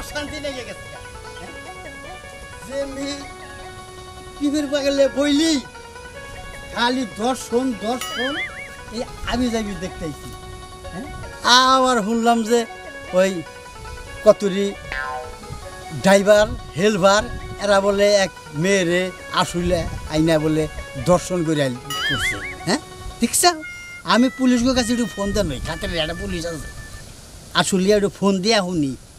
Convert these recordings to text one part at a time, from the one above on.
অশান্তি লেগে গেছে যে মি কিফের পাগলে বইলি খালি দর্শন এই আমি যাবি দেখতেছি হ্যাঁ আবার শুনলাম যে ওই কতুরি ড্রাইভার হেলভার এরা বলে এক মেরে আসলে আইনা বলে দর্শন করে করছে হ্যাঁ ঠিকছে আমি পুলিশের কাছে একটু ফোন দেন নাই খাতের একটা পুলিশ আছে আসলে একটু ফোন দিয়া হুনি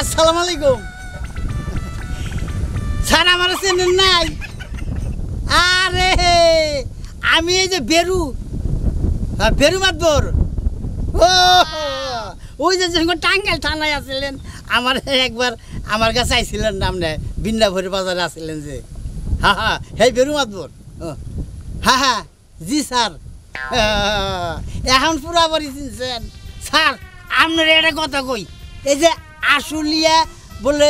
আসসালামু আলাইকুম স্যার আমার চেনেন নাই আরে আমি এই যে বেরু হ্যাঁ বেরু মাতবর ও ওই যে যখন টাঙ্গাইল থানায় আসছিলেন আমার একবার আমার কাছে আইছিলেন নামে বিন্দাভরি বাজারে আসছিলেন যে হ্যাঁ হ্যাঁ হেই বেরু মাতবর হ্যাঁ হ্যাঁ জি স্যার এখন পুরা পরিচিনছেন স্যার আপনারা একটা কথা কই এই যে আসুলিয়া বলে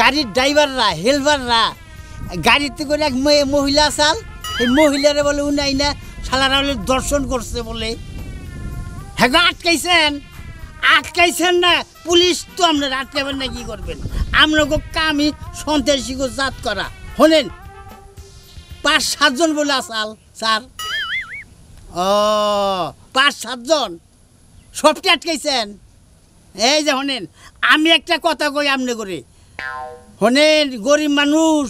গাড়ির ড্রাইভাররা হেলভাররা গাড়িতে করে এক মহিলা আসাল এই মহিলারা বলে উনাই না শালারা বলে দর্শন করছে বলে হ্যাঁ আটকাইছেন আটকাইছেন না পুলিশ তো আপনারা আটকাবেন না কি করবেন আপনাকে কামি সন্ত্রাসীকে জাত করা হলেন ৫-৭ জন বলে আসাল স্যার ও ৫-৭ জন সবটি আটকাইছেন এই যে হনেন আমি একটা কথা কই আপনি করে হনেন গরিব মানুষ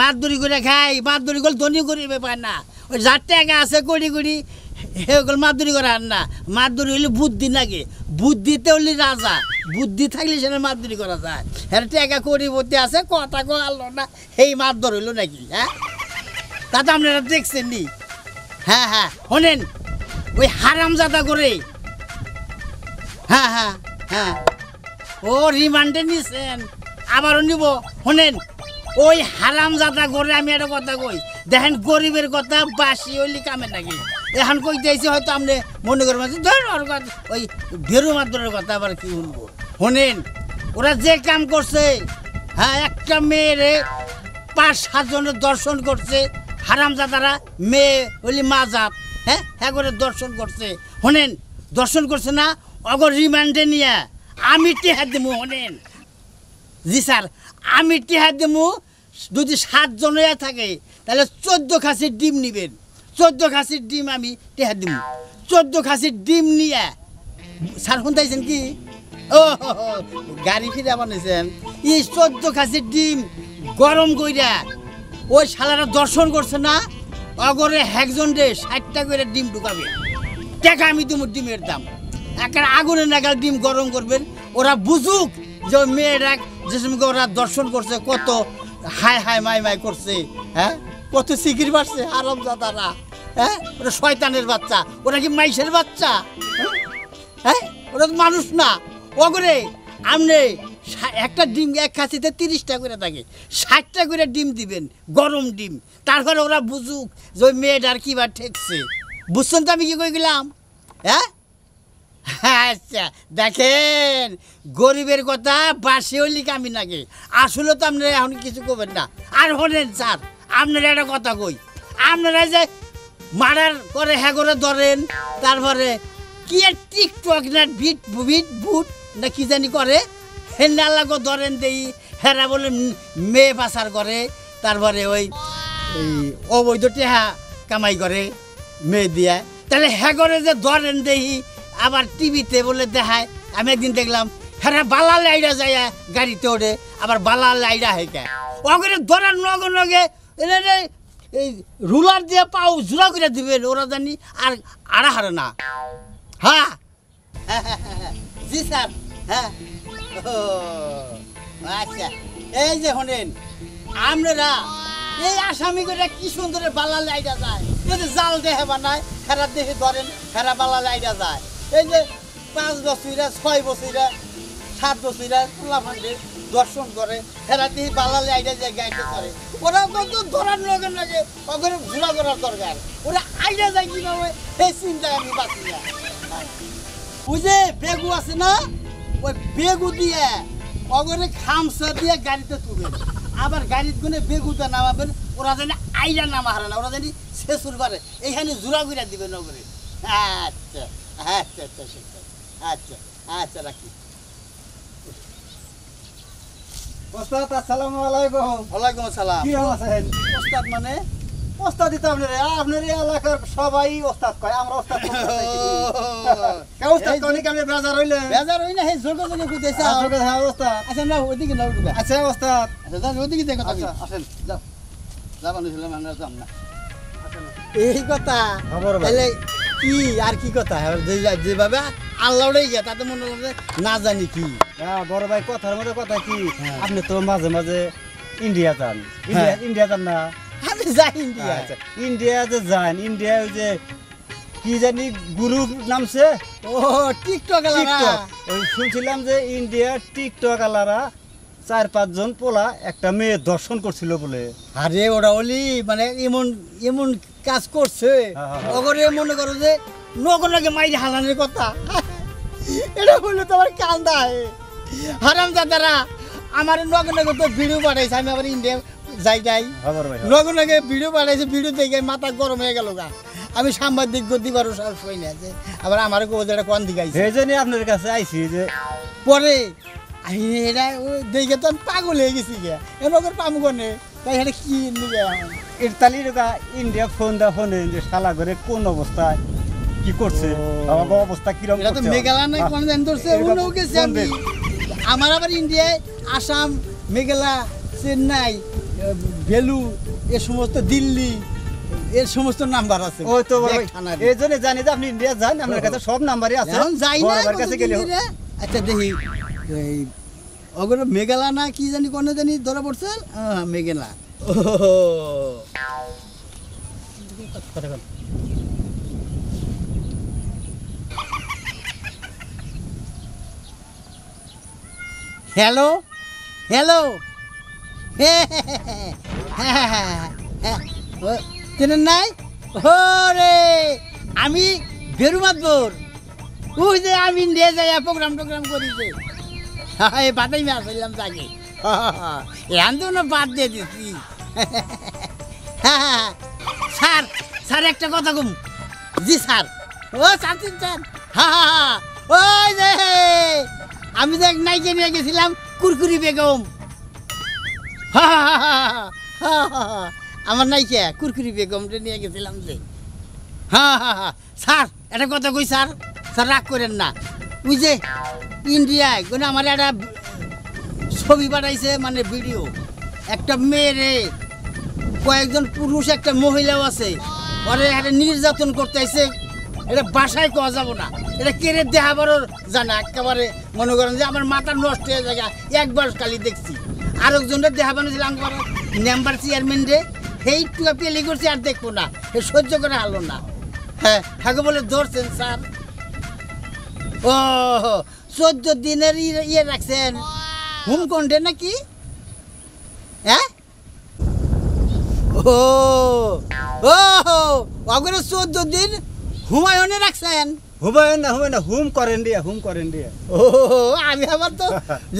মাতদুরি করে খাই মাতদুরি করে ধনী গরিবে পায় না ওই যার টাকা আছে কোটি কোটি সেগুলো মাতদুরি করে আর না মাতদুরি হলে বুদ্ধি লাগে বুদ্ধিতে হলে রাজা বুদ্ধি থাকলে সেটা মাতদুরি করা যায় হ্যাঁ টাকা কোটিপতি আছে কথা কলো না সেই মাতদর হইল নাকি হ্যাঁ তা তো আপনারা দেখছেন নি হ্যাঁ হ্যাঁ হনেন ওই হারামজাদা করে হ্যাঁ হ্যাঁ হ্যাঁ ও রিমান্ডে নিছেন আবারও নিব শোনেন ওই হারামজাদা করে আমি একটা কথা কই দেখেন গরিবের কথা বাসি হইলি কামে নাকি এখন কই দিয়েছি হয়তো আপনি মনে করেন ধর ওই ভেরু মাদ্রের কথা আবার কি বলবো শোনেন ওরা যে কাম করছে হ্যাঁ একটা মেয়েরে ৫-৭ জনের দর্শন করছে হারামজাদারা মেয়ে হইলি মা জাত হ্যাঁ হ্যাঁ করে দর্শন করছে শোনেন দর্শন করছে না অগর রিমান্ডে নিয়ে আমি টেহা দেবো হলেন জি স্যার আমি টেহা দেবো যদি ৭ জনেরা থাকে তাহলে 14 খাসির ডিম নেবেন 14 খাসির ডিম আমি টেহা দেবো 14 খাসির ডিম নিয়ে স্যার শুনতেছেন কি ও গাড়ি ফিরা বানিয়েছেন এই 14 খাসির ডিম গরম কইরা ওই শালারা দর্শন করছে না অগরে একজন রে 60টা করে ডিম ঢুকাবে টাকা আমি দেবো ডিমের দাম একটা আগুনে নাগাল ডিম গরম করবেন ওরা বুঝুক যে মেয়েরা যে সময় ওরা দর্শন করছে কত হায় হায় মাই মাই করছে হ্যাঁ কত সিকির বাড়ছে হারামজাদারা হ্যাঁ ওরা শয়তানের বাচ্চা ওরা কি মাইশের বাচ্চা হ্যাঁ ওরা তো মানুষ না ওগরে আপনি একটা ডিম এক খাসিতে 30টা করে থাকে 60টা করে ডিম দিবেন গরম ডিম তারপরে ওরা বুঝুক যে ওই মেয়েটার কিবা ঠেকছে বুঝছেন তো আমি কি কই গেলাম হ্যাঁ আচ্ছা দেখেন গরিবের কথা বাসি হলি কামি নাকি আসলে তো আপনারা এখন কিছু করবেন না আর হলেন স্যার আপনারা একটা কথা কই আপনারা যে মারার করে হ্যাঁ করে ধরেন তারপরে কি টিকটক না বিট বুট না কি জানি করে হ্যাঁ নালাগো ধরেন দেই হেরা বলে মেয়ে পাচার করে তারপরে ওই অবৈধ টেহা কামাই করে মেয়ে দিয়া তাহলে হ্যাঁ করে যে ধরেন দেই আবার টিভিতে বলে দেখায় আমি একদিন দেখলাম হ্যাঁ বালা লাইডা যায় গাড়িতে ওঠে আবার বালা লাইডা হেঁকে ওখানে ধরার নগে নগে এই রুলার দিয়ে পাও জোড়া করে দিবেন ওরা জানি আর আড়া হারে না হ্যাঁ জি স্যার হ্যাঁ আচ্ছা এই যে শোনেন আপনারা এই আসামি করে কি সুন্দর বালা লাইডা যায় জাল দেহে বানায় হেরা দেহে ধরেন হেরা বালা লাইডা যায় এই যে 5 বছরা 6 বছরা 7 বছরা দর্শন করে হেরাতেই বালালে আইডা যায় গাইতে করে ওরা কত ধরার লগে না যে ওখানে ঘোরা করার দরকার ওরা আইডা যায় কিভাবে সেই চিন্তা আমি বাঁচি না ওই যে বেগু আছে না ওই বেগু দিয়ে ওখানে খামসা দিয়ে গাড়িতে তুলে আবার গাড়ির গুনে বেগুটা নামাবেন ওরা জানি আইডা নামা হারে না ওরা জানি শেষ করে এইখানে জোড়া ঘুরা দিবে নগরে আচ্ছা আচ্ছা আচ্ছা আচ্ছা আচ্ছা রাখি ওস্তাদ আসসালামু আলাইকুম ওয়ালাইকুম আসসালাম কি আছেন ওস্তাদ মানে ওস্তাদ তো আপনার এলাকার সবাই ওস্তাদ কয় আমরা ওস্তাদ কই কে ওস্তাদ কোনি কামে বেজার হইলে হে জোগো জোগো কইতেছে জোগো হ্যাঁ ওস্তাদ আচ্ছা না ওইদিকে নাও আচ্ছা ওস্তাদ আচ্ছা যান ওইদিকে দেখো আচ্ছা আসেন যাও যাবা না ছিলাম আমরা যাম না এই কথা তাহলে কি আর কি কথা যেভাবে আল্লাহরই গিয়া তাতে মনে হচ্ছে না জানি কি হ্যাঁ বড় ভাই কথার মধ্যে কথা কি আপনি তো মাঝে মাঝে ইন্ডিয়া যান ইন্ডিয়া যান না আমি যাই ইন্ডিয়া আচ্ছা ইন্ডিয়া যে যান ইন্ডিয়া যে কি জানি গুরু নামছে ও টিকটক আলারা ওই শুনছিলাম যে ইন্ডিয়া টিকটক আলারা চার পাঁচ জন পোলা একটা মেয়ে দর্শন করছিল বলে আরে ওরা ওলি মানে এমন এমন কাজ করছে ওগরে মনে করো যে নগরকে মাইরে হালানোর কথা এটা বললে তো আমার কান্দায় হারামজাদারা আমার নগরকে তো ভিডিও পাঠাইছে আমি আবার ইন্ডিয়া যাই যাই নগরকে ভিডিও পাঠাইছে ভিডিও দেখে মাথা গরম হয়ে গেল গা আমি সাংবাদিক গতিবারও সব শুনি না যে আবার আমার গোজাটা কোন দিকে আইছে এই জন্য আপনার কাছে আইছি যে পরে আমি এটা দেখে তো আমি পাগল হয়ে গেছি গিয়া এ নগর পাম গনে তাই এটা কি নিয়ে ইতালির ইন্ডিয়া ফোন দা ফোনে যে শালা ঘরে কোন অবস্থায় কি করছে বাবা অবস্থা কি রকম এটা তো মেঘালয় নাই কোন জান ধরছে উনিও গেছে আমি আমার আবার ইন্ডিয়ায় আসাম মেঘালয় চেন্নাই ভেলু এই সমস্ত দিল্লি এই সমস্ত নাম্বার আছে ওই তো এইজন্য জানি যে আপনি ইন্ডিয়া যান আপনার কাছে সব নাম্বারই আছে এখন যাই না আমার কাছে গেলে আচ্ছা দেখি এই ওগুলো মেঘালয় না কি জানি কোন জানি ধরা পড়ছে হ্যাঁ মেঘালয় ও কথা বল হ্যালো হ্যালো চেনেন নাই ও রে আমি বেরুমাতবর ওই যে আমি ইন্ডিয়া যাই প্রোগ্রাম টোগ্রাম করি যে এই বাদাই মেয়ে আসলাম তাকে এখন তো না বাদ দিয়ে দিচ্ছি হ্যাঁ স্যার স্যার একটা কথা কম জি স্যার ও স্যার স্যার হ্যাঁ হ্যাঁ ওই যে আমি যে নাইকে নিয়ে গেছিলাম কুরকুরি বেগম আমার নাইকে কুরকুরি বেগমটা নিয়ে গেছিলাম যে হ্যাঁ হ্যাঁ হ্যাঁ স্যার এটা কথা কই স্যার স্যার রাগ করেন না ওই যে ইন্ডিয়ায় কোনো আমার একটা ছবি পাঠাইছে মানে ভিডিও একটা মেয়েরে কয়েকজন পুরুষ একটা মহিলাও আছে ওরে একটা নির্যাতন করতেছে এটা বাসায় কোয়া যাব না এটা কেড়ে দেহাবারও জানা একেবারে মনে করেন যে আমার মাথা নষ্ট হয়ে যায় একবার কালি দেখছি আরেকজনটা দেহাবানো ছিল আমার মেম্বার চেয়ারম্যান রে সেই টুকা পেলে করছি আর দেখবো না সে সহ্য করে হারলো না হ্যাঁ ঠাকুর বলে ধরছেন স্যার ও 14 দিনের ইয়ে রাখছেন হোমকন্ডে নাকি হ্যাঁ ও ও ওগুলো 14 দিন হুমায়ুনে রাখছেন হুমায়ুন না হুমায়ুন হুম করেন দিয়া হুম করেন দিয়া ও আমি আবার তো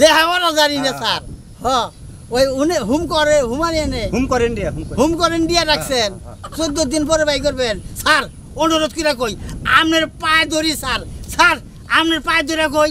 লেহাওয়ারও জানি না স্যার হ্যাঁ ওই উনি হুম করে হুমায়ুনে হুম করেন দিয়া রাখছেন 14 দিন পরে বাই করবেন স্যার অনুরোধ কিরা কই আপনার পায়ে ধরি স্যার স্যার আপনার পায়ে ধরে কই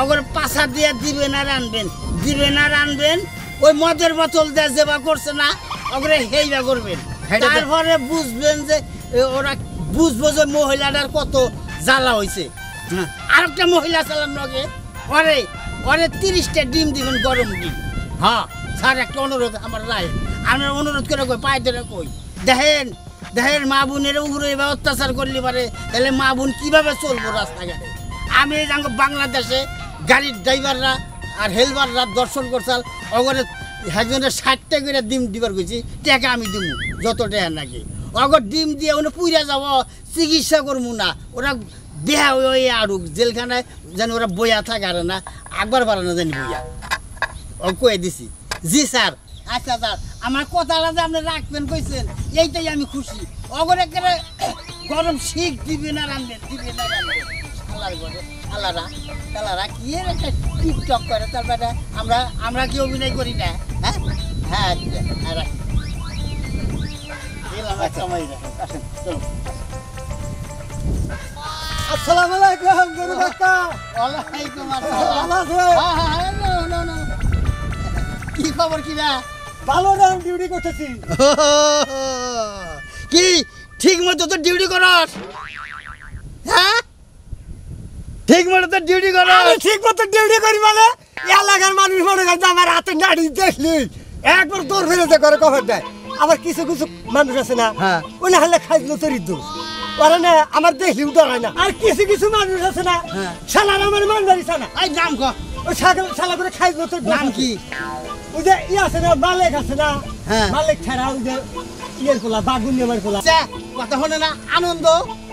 ওগুলো পাছা দিয়ে দিবেন আর আনবেন ওই মদের বোতল দিয়ে যেবা করছে না ওগুলো হেইবা করবেন তারপরে বুঝবেন যে ওরা বুঝবো যে মহিলাটার কত জ্বালা হয়েছে আরেকটা মহিলা চালান নগে ওরে 30টা ডিম দিবেন গরম ডিম হ্যাঁ স্যার একটা অনুরোধ আমার রায় আমি অনুরোধ করে কই পায় ধরে কই দেখেন দেখেন মা বোনের উপরে এভাবে অত্যাচার করলি পারে তাহলে মা বোন কিভাবে চলবো রাস্তাঘাটে আমি জানো বাংলাদেশে গাড়ির ড্রাইভাররা আর হেলপাররা দর্শন করছাল ওগরে হাজনের 60 টাকা করে ডিম দিবার কইছি টাকা আমি দিব যত টাকা নাকি ওগর ডিম দিয়ে উনি পুইরা যাব চিকিৎসা করব না ওরা দেহা ওই আরু জেলখানায় জানি ওরা বইয়া থাকে আর না একবার বাড়ানো জানি বইয়া কই দিছি জি স্যার আচ্ছা স্যার আমার কথাটা যে আপনি রাখবেন কইছেন এইটাই আমি খুশি ওগরে করে গরম শীত দিবেন আর আনবেন দিবেন না আল্লাহর ঘরে আল্লাহরা তালারা কি এর একটা টিকটক করে তারপরে আমরা আমরা কি অভিনয় করি না হ্যাঁ হ্যাঁ আর এলা না সময় না আসেন চলো আসসালামু আলাইকুম গুরু দাদা ওয়ালাইকুম আসসালাম হ্যাঁ হ্যাঁ নো নো নো কি খবর কি না ভালো নাম ডিউটি করতেছি কি ঠিকমতো তো ডিউটি করছ হ্যাঁ ঠিকমতো তো ডিউটি করছ আমি ঠিকমতো ডিউটি করি মানে এলাকার মানুষ মনে করে আমার হাতে নাড়ি দেখলি একবার দৌড় ফেলে যে করে কভার দেয় আবার কিছু কিছু মানুষ আছে না হ্যাঁ ওনা হলে খাইলো চুরি দোষ ওরানে আমার দেখলি উড়ায় না আর কিছু কিছু মানুষ আছে না হ্যাঁ শালার আমার মানদারি ছানা এই নাম কো ওই শালা করে খাইলো তোর নাম কি ওই যে ই আছে না মালিক আছে না হ্যাঁ মালিক ছাড়া ওই যে ইয়ের কোলা বাগুন নেবার কোলা আচ্ছা কথা হলো না আনন্দ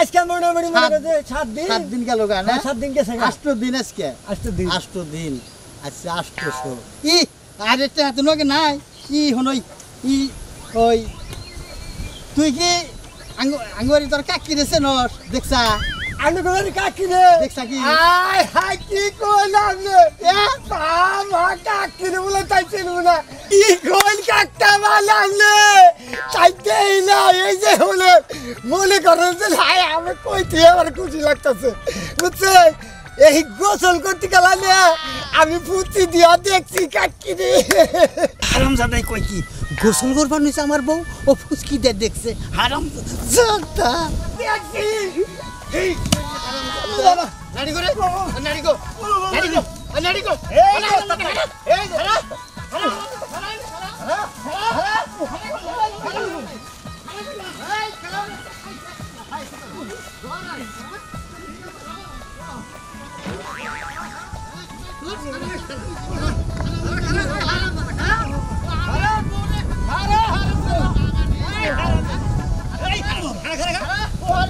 আজকে মোটামুটি মনে করে 7 দিন 7 দিন গেল না 7 দিন গেছে 8 দিন আজকে 8 দিন আচ্ছা 800 ই আর এটা তো নগে নাই ই হনই ই কই তুই কি আঙ্গুরি তোর কাকি রেছে নস দেখছা আঙ্গুরি কাকি রে দেখছা কি আয় হাই কি কোলাম রে এ বাবা কাকি রে বলে তাইছিল না ই কোন কাকটা বালাম রে তাইতেই না এই যে হলো মনে করেন যে হায় আমি কইতে আমার খুশি লাগতাছে বুঝছে এই গোসল করতে গেলালে আমি পুতি দিয়া দেখছি কাকি রে হারামজাদাই কই কি গোসল করবার নিছে আমার বউ ও ফুসকি দে দেখছে হারাম জাদা দেখছি এই হারামজাদা নাড়ি করে নাড়ি গো নাড়ি গো নাড়ি গো এই হারা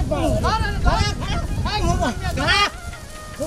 হারা হারা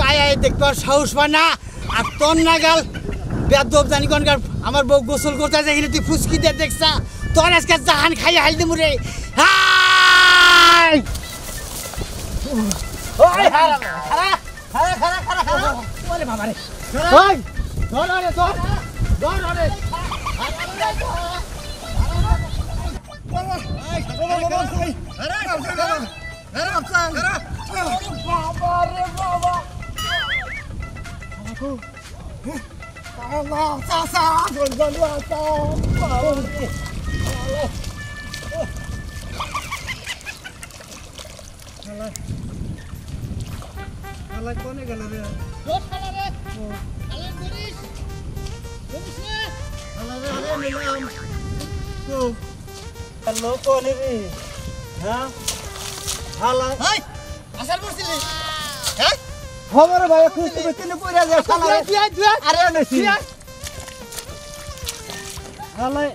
কায়ায় দেখবার সাহস পায় না আর তোর নাগাল বেদব জানি গনকার আমার বউ গোসল করতে আইছে হিরে তুই ফুসকিতে দেখছা তোর আজকে জাহান খাইয়ে হালদি মুরে হাই ওই হারাম হারা খারা খারা খারা খারা বলে বাবা রে ওই দৌড় রে দৌড় দৌড় রে আলাই কোনে গেল রে দৌড় খালা রে আলাই করিস করিস না আলাই রে আলাই নিলাম তো হ্যালো কোনে রে হ্যাঁ হালা এই আসার বসিলি হ্যাঁ খবর ভাই খুশি বেতনে পড়া যা শালা আরে নেছি আলাই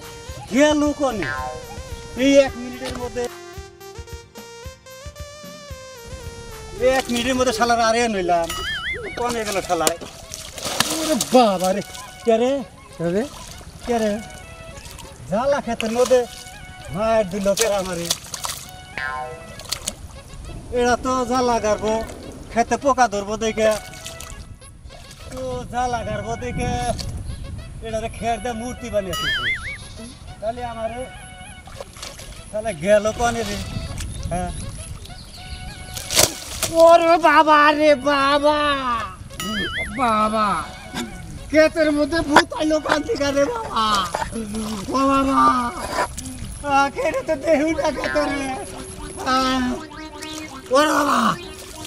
গেলো কোনে এই 1 মিনিটের মধ্যে শালার আরে নইলাম কোনে গেল শালায় ওরে বাবা রে কেরে তবে কেরে জালা ক্ষেতের মধ্যে মার দিল কেরা আমারে এরা তো জালা গারবো খেতে পোকা ধরবো দেখে তো জালা গারবো দেখে এরারে খের দা মূর্তি বানিয়েছে তাহলে আমারে শালা গেল কোনে রে হ্যাঁ ওরে বাবা রে বাবা বাবা কেতের মধ্যে ভূত আইলো কান্তি করে বাবা ও বাবা আকেরে তো দেহু না কেতরে ও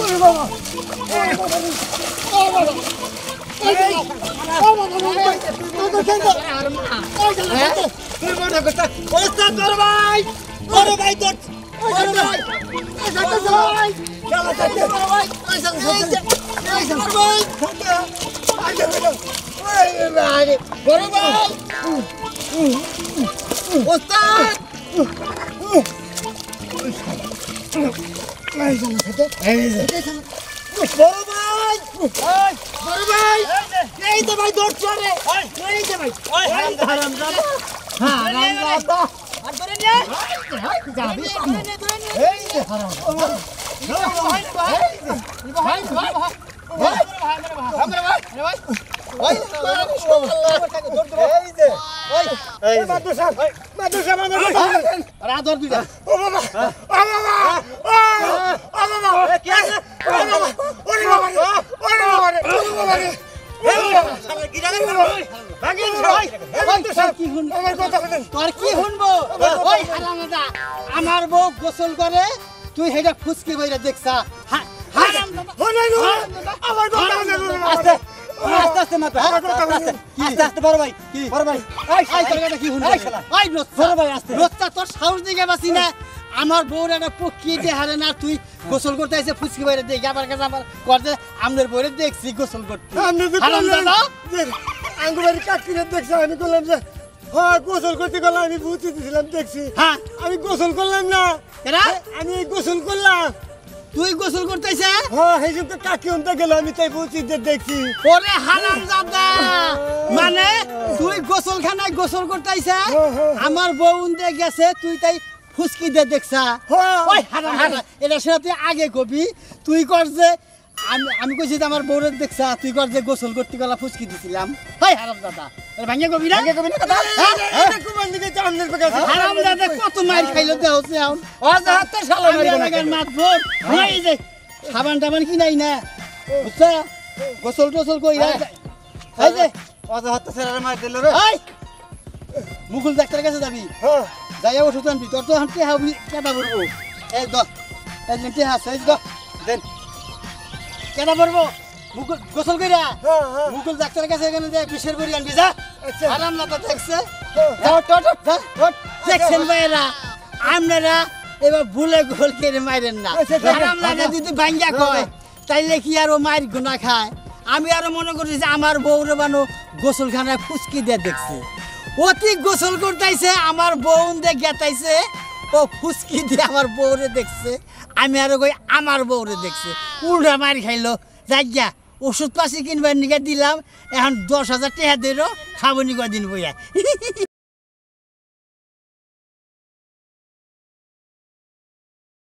ওরে ভাই তোর ওরে ভাই সাথে সবাই চলো সাথে ভাই সাথে ভাই সাথে আগে বলো ওরে ভাই ওরে ভাই ওস্তাদ ভাই চলো সাথে বড় ভাই বড় ভাই এই তো ভাই দৌড়ছ রে এই তো ভাই হারামজাদা হারামজাদা আর ধরে নে ভাই যাবি এই যে হারাম না ভাই ভাই ভাই ভাই ভাই আমরা ভাই ভাই এই যে এই মাদুর সাহেব আর আদর দুইটা ও বাবা ও বাবা ও বাবা কি আছে ও বাবা ও বাবা ও বাবা আমার বউ গোসল করে তুই সেটা ফুচকে বাইরে দেখছা আস্তে আস্তে মাথা আস্তে আস্তে বড় ভাই কি ভাই আস্তে রোজটা তোর সাহস দিকে বাঁচি না আমার বউর একটা পক্ষিয়ে দিয়ে হারে না তুই গোসল করতে আসে ফুচকি বাইরে দেখি আমার কাছে আমার করতে আমাদের বউরে দেখছি গোসল করতে আঙ্গুবাড়ি কাকিরে দেখছি আমি বললাম যে হ্যাঁ গোসল করতে গেলাম আমি বুঝতে দিয়েছিলাম দেখছি হ্যাঁ আমি গোসল করলাম না কেন আমি গোসল করলাম তুই গোসল করতে আসে হ্যাঁ সেই সব তো কাকি অন্ত গেল আমি তাই বুঝতে দেখছি ওরে হারামজাদা মানে তুই গোসলখানায় গোসল করতে আসে আমার বউ উনতে গেছে তুই তাই ফুসকি দিয়ে দেখছা ওই হারাম এটা সেটা তুই আগে কবি তুই কর যে আমি আমি কইছি আমার বউরে দেখছা তুই কর যে গোসল করতে গলা ফুসকি দিছিলাম হাই হারাম দাদা এটা ভাঙে কবি না আগে কবি না দাদা এটা কুমান দিকে জানলের পক্ষে হারাম দাদা কত মার খাইলো দেহছে এখন ও যা হাতে শালা মারি মারবো ভাই যে সাবান টাবান কি নাই না বুঝছো গোসল টোসল কইরা এই যে ও যা হাতে শালা মার দিল রে এই মুকুল ডাক্তারের কাছে যাবি হ্যাঁ যাই ওষুধ আনবি তোর তো হাতে হাবি কেটা পড়বো এই দো এই নিতে হাসে এই দো দেন কেটা পড়বো মুকুল গোসল কইরা মুকুল ডাক্তারের কাছে এখানে যে বিশের বড়ি আনবি যা আরাম না তো দেখছে যাও টট টট টট দেখছেন ভাইরা আপনারা এবার ভুলে গোল করে মারেন না আরাম না যদি ভাঙা কয় তাইলে কি আর ও মার গুনা খায় আমি আর মনে করি যে আমার বউরে বানো গোসলখানায় ফুসকি দিয়ে দেখছি অতি গোসল করতেছে আমার বউন দিয়ে গেতাইছে ও ফুসকি দিয়ে আমার বউরে দেখছে আমি আরো কই আমার বউরে দেখছে উল্টা মারি খাইলো যাইয়া ওষুধ পাশি কিনবার নিকা দিলাম এখন 10,000 টাকা দিল খাবো নিকা দিন বইয়া